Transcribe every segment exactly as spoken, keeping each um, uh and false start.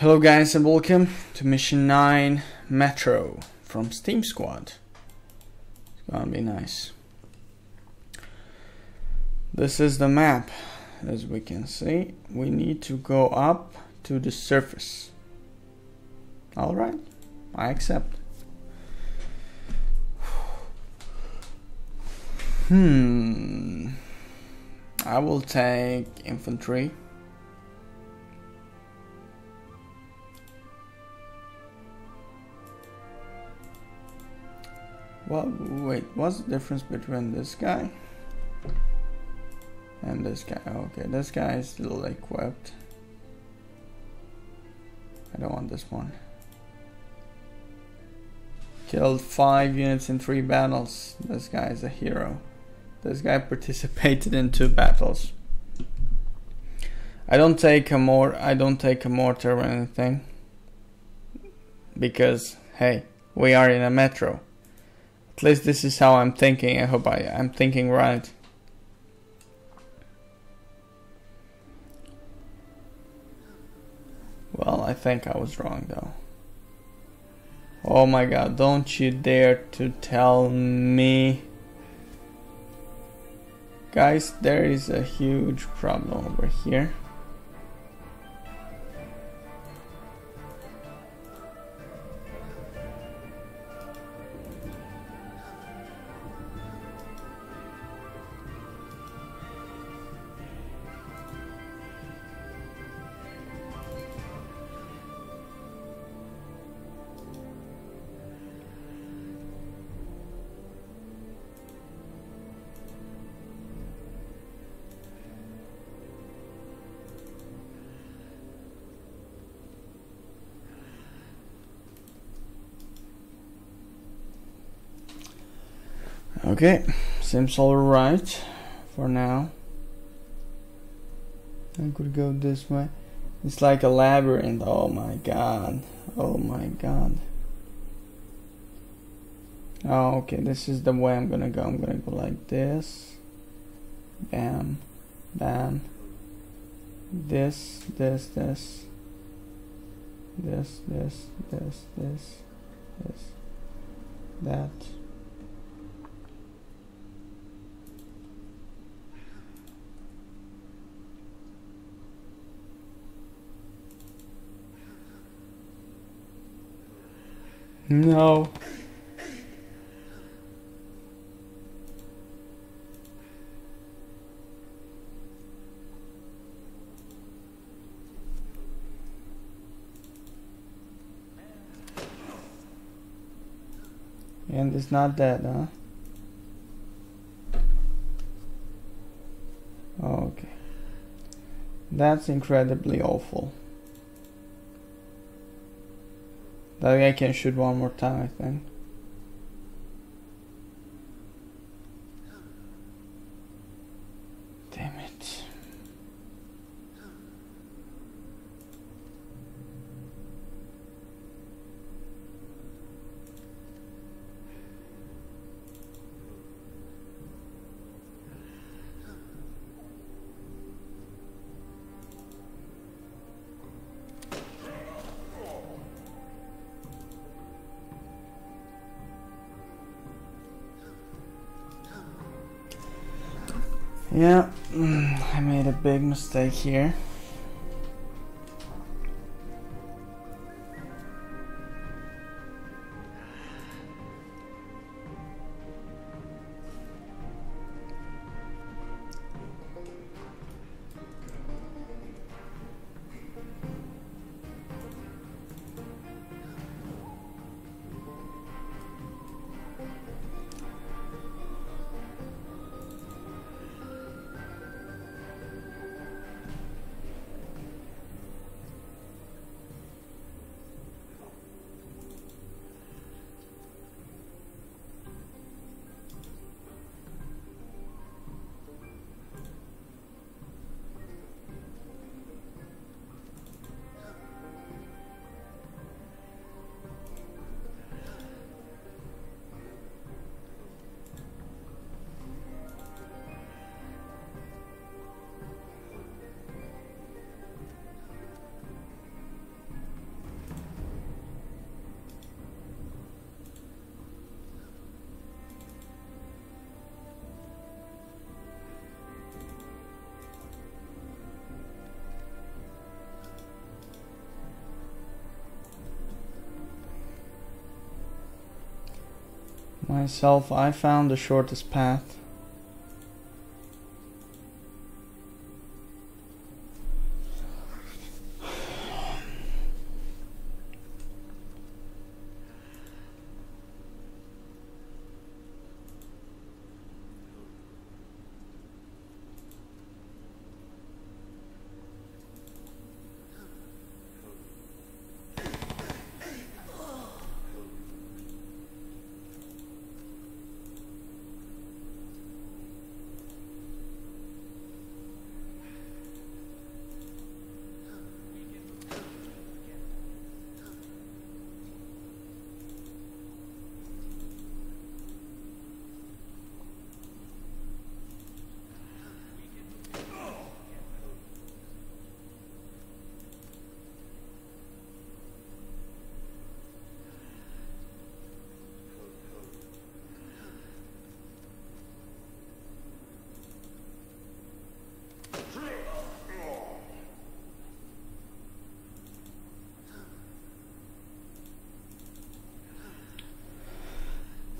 Hello guys and welcome to Mission nine Metro from Steam Squad. It's gonna be nice. This is the map. As we can see, we need to go up to the surface. Alright, I accept. Hmm. I will take infantry. Well, wait, what's the difference between this guy and this guy? Okay, this guy is still equipped. I don't want this one. Killed five units in three battles. This guy is a hero. This guy participated in two battles. I don't take a mor- I don't take a mortar or anything. Because, hey, we are in a metro. At least this is how I'm thinking. I hope I, I'm thinking right. Well, I think I was wrong though. Oh my god, don't you dare to tell me. Guys, there is a huge problem over here. Okay, seems alright for now. I could go this way. It's like a labyrinth. Oh my god. Oh my god. Oh, okay, this is the way I'm gonna go. I'm gonna go like this. Bam. Bam. This, this, this. This, this, this, this. This. That. No. And it's not that, huh? Okay. That's incredibly awful. That guy can shoot one more time, I think. Damn it. Yeah, I made a big mistake here. Myself, I found the shortest path.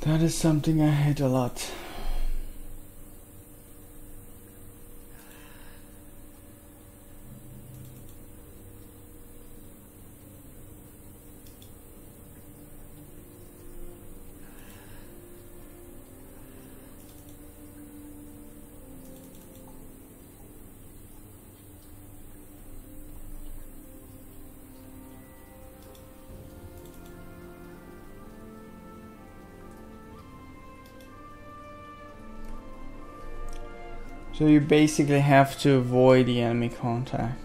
That is something I hate a lot. So you basically have to avoid the enemy contact.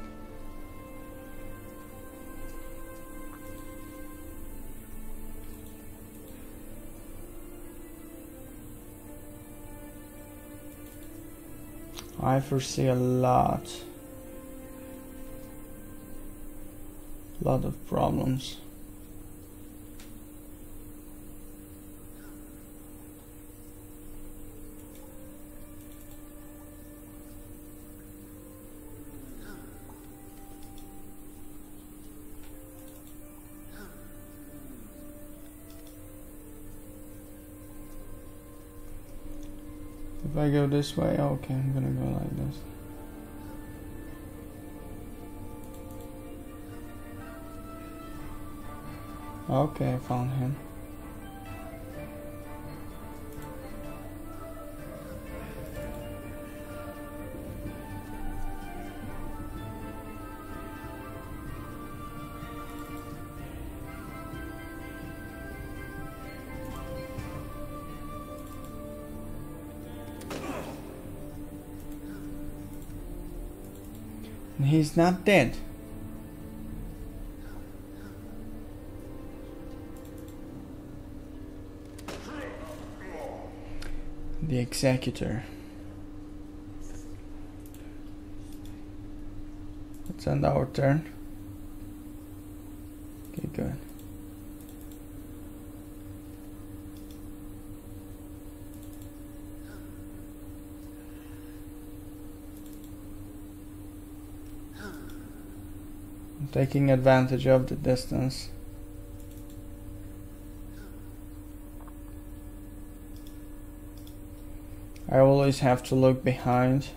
I foresee a lot, lot of problems. If I go this way, okay, I'm gonna go like this. Okay, I found him. He's not dead. The executor. Let's end our turn. Okay, good. Taking advantage of the distance. I always have to look behind.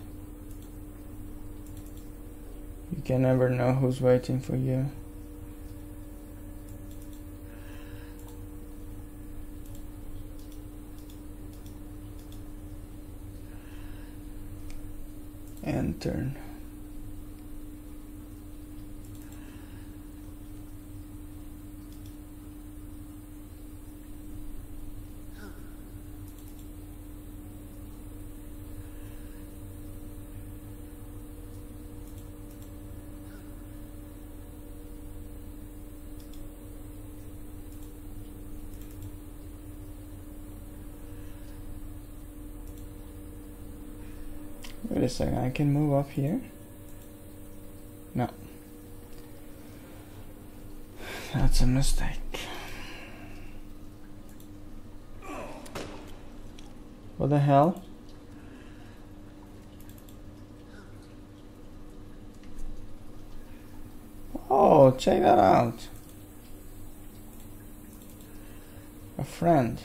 You can never know who's waiting for you. And turn. Wait a second, I can move up here? No. That's a mistake. What the hell? Oh, check that out. A friend.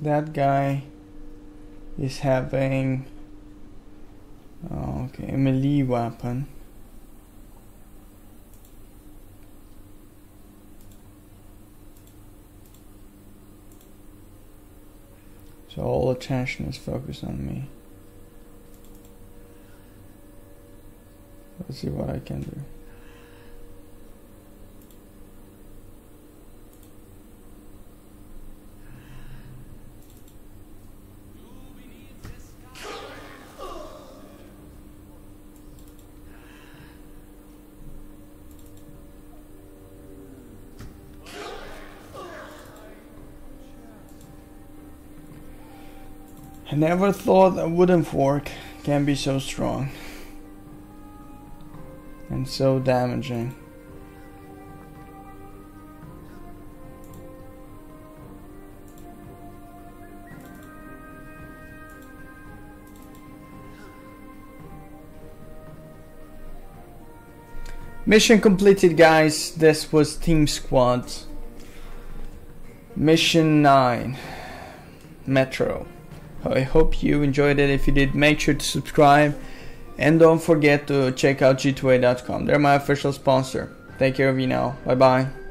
That guy is having oh, okay, a melee weapon. So all attention is focused on me. Let's see what I can do. I never thought a wooden fork can be so strong and so damaging. Mission completed, guys. This was Steam Squad Mission nine, Metro. I hope you enjoyed it. If you did, make sure to subscribe and don't forget to check out g two a dot com. They're my official sponsor. Take care of you now. Bye bye.